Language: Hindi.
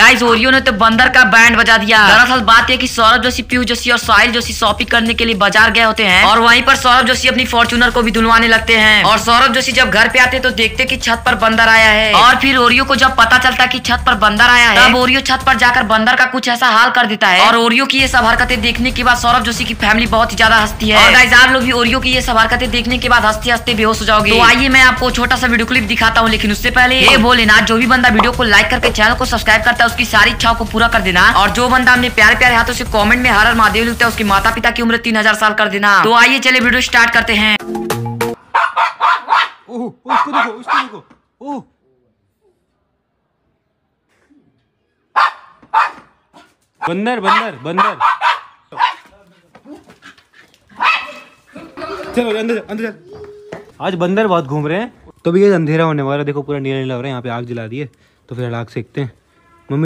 गाइस ओरियो ने तो बंदर का बैंड बजा दिया। दरअसल बात यह कि सौरभ जोशी, पीयूष जोशी और साहिल जोशी शॉपिंग करने के लिए बाजार गए होते हैं और वहीं पर सौरभ जोशी अपनी फॉर्च्यूनर को भी धुलवाने लगते हैं। और सौरभ जोशी जब घर पे आते तो देखते कि छत पर बंदर आया है। और फिर ओरियो को जब पता चलता कि छत पर बंदर आया है तब ओरियो छत पर जाकर बंदर का कुछ ऐसा हाल कर देता है। और ओरियो की ये सब हरकतें देखने के बाद सौरभ जोशी की फैमिली बहुत ही ज्यादा हंसती है। और गाइस आप लोग भी ओरियो की ये सब हरकतें देखने के बाद हंसते हंसते बेहोश हो जाओगे। तो आइए मैं आपको छोटा सा वीडियो क्लिप दिखाता हूँ, लेकिन उससे पहले ये भोलेनाथ, जो भी बंदा वीडियो को लाइक करके चैनल को सब्सक्राइब करता है उसकी सारी इच्छाओं को पूरा कर देना। और जो बंदा हमने प्यारे प्यारे हाथों से कमेंट में हर हर महादेव लिखता है उसके माता पिता की उम्र 3000 साल कर देना। तो आइए चले वीडियो स्टार्ट करते हैं। उसको देखो, उसको देखो। ओह बंदर बंदर बंदर, चलो अंदर अंदर। आज बंदर बहुत घूम रहे हैं। तो भी ये अंधेरा होने वाला, देखो पूरा नीला नीला हो रहा है, यहाँ पे आग जला दी है तो फिर आग सेकते हैं।